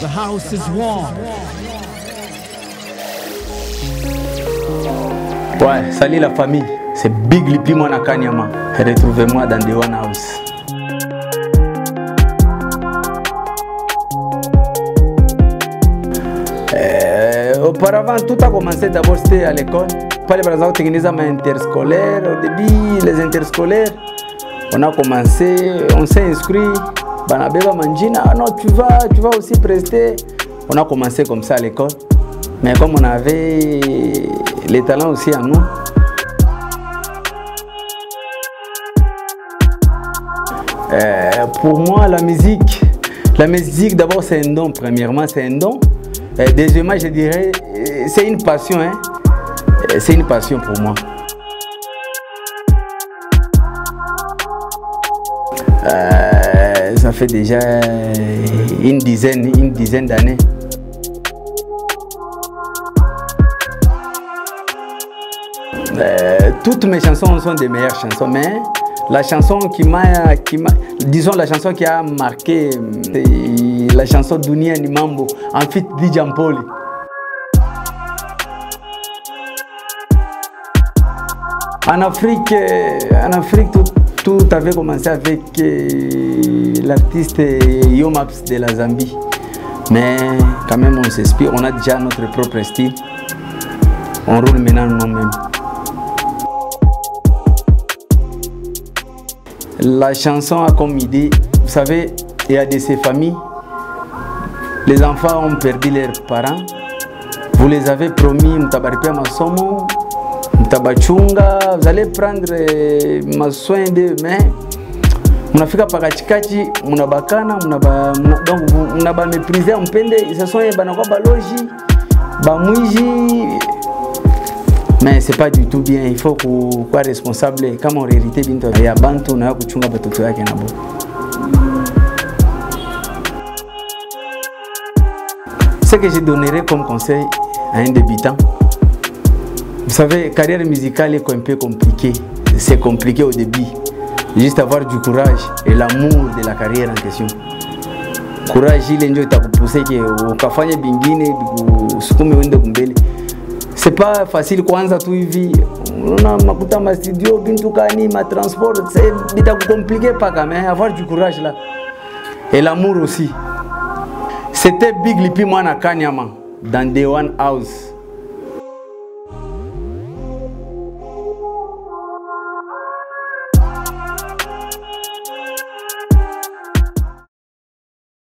The house is warm. Ouais, salut la famille, c'est Big Lippy Mwana Kanyama. Retrouvez-moi dans The One House. Auparavant, tout a commencé d'abord c'était à l'école. Pale baraza kutengeneza ma interscolaire. Au début, les interscolaires, on a commencé, on s'est inscrit. Banabeba Manjina, ah non, tu vas aussi prester. On a commencé comme ça à l'école. Mais comme on avait les talents aussi en nous, pour moi, la musique d'abord c'est un don. Premièrement, c'est un don. Deuxièmement, je dirais, c'est une passion. Hein? C'est une passion pour moi. Ça fait déjà une dizaine d'années. Toutes mes chansons sont des meilleures chansons, mais la chanson disons la chanson qui a marqué, c'est la chanson Dunia ni Mambo, en feat de Djampoli. En Afrique, tout avait commencé avec l'artiste Yomaps de la Zambie. Mais quand même on s'inspire, on a déjà notre propre style. On roule maintenant nous-mêmes. La chanson a comme idée, vous savez, il y a de ces familles, les enfants ont perdu leurs parents. Vous les avez promis, mtabaripia masomo, mtabachunga, vous allez prendre ma soin d'eux, mais mnafika pakachikachi, mnabakana, donc mnaba mépriser, mpende, ce sont les banakwa baloji, bamwiji. Mais c'est pas du tout bien, il faut qu'on soit responsable. Comme en réalité, il y a Bantu, on a Kuchunga Batokoya Kenabo. Ce que je donnerais comme conseil à un débutant, vous savez, carrière musicale est un peu compliquée. C'est compliqué au début. Juste avoir du courage et l'amour de la carrière en question. Courage, il est en train de pousser au Kafanya Bingine, au Sukumi Wende Kumbele. C'est pas facile kwanza tu hivi. Unaona makuta ma studio bintu kani ma transport c'est compliqué pas quand même avoir du courage là et l'amour aussi. C'était Big Lippy Mwana Kanyama dans The One House.